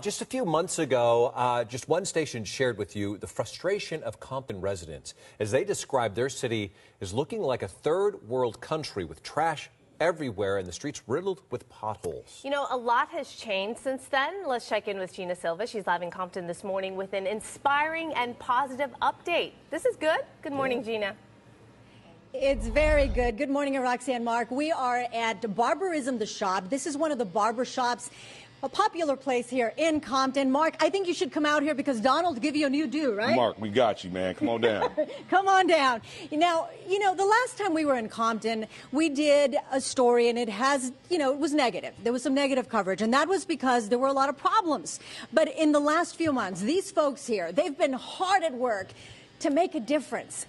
Just a few months ago, just one station shared with you the frustration of Compton residents as they described their city as looking like a third world country with trash everywhere and the streets riddled with potholes. You know, a lot has changed since then. Let's check in with Gina Silva. She's live in Compton this morning with an inspiring and positive update. This is good. Good morning, Gina. It's very good. Good morning, Roxanne Mark. We are at Barbarism the Shop. This is one of the barber shops. A popular place here in Compton. Mark, I think you should come out here because Donald give you a new do, right? Mark, we got you, man. Come on down. Come on down. Now, you know, the last time we were in Compton, we did a story and it has, you know, it was negative. There was some negative coverage and that was because there were a lot of problems. But in the last few months, these folks here, they've been hard at work to make a difference.